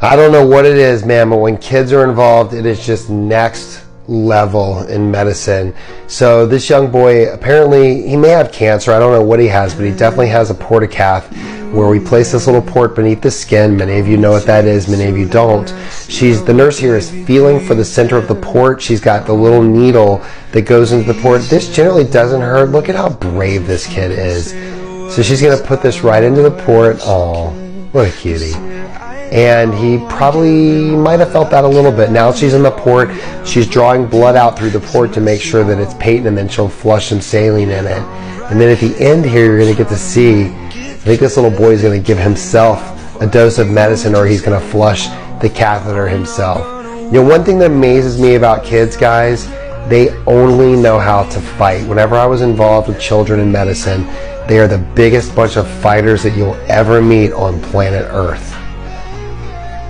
I don't know what it is, man, but when kids are involved, it is just next level in medicine. So this young boy, apparently he may have cancer, I don't know what he has, but he definitely has a porta cath, where we place this little port beneath the skin. Many of you know what that is, many of you don't. The nurse here is feeling for the center of the port. She's got the little needle that goes into the port. This generally doesn't hurt. Look at how brave this kid is. So she's gonna put this right into the port. Oh, what a cutie. And he probably might have felt that a little bit. Now she's in the port, she's drawing blood out through the port to make sure that it's patent, and then she'll flush some saline in it. And then at the end here, you're gonna get to see, I think this little boy is going to give himself a dose of medicine, or he's going to flush the catheter himself. You know, one thing that amazes me about kids, guys, they only know how to fight. Whenever I was involved with children in medicine, they are the biggest bunch of fighters that you'll ever meet on planet Earth.